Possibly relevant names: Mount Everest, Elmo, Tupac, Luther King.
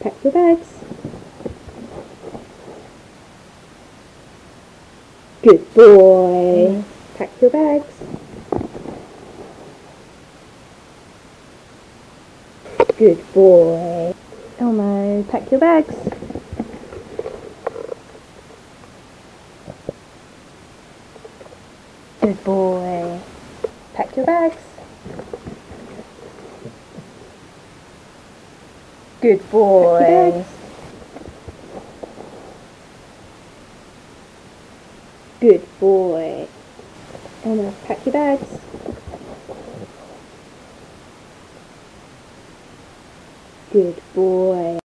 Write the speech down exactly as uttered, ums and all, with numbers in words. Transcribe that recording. pack your bags. Good boy. Mm. Pack your bags. Good boy. Elmo, pack your bags. Good boy. Pack your bags. Good boy. Good boy. Elmo, pack your bags. Good boy.